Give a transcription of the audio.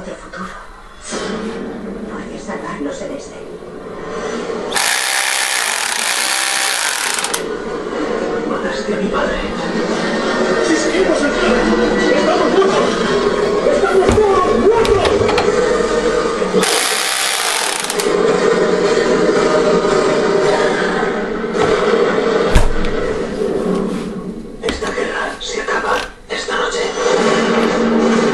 otro futuro. Puedes salvarnos en este. Mataste a mi padre. Si seguimos el plan, estamos muertos. ¡Estamos todos muertos! Esta guerra se acaba esta noche.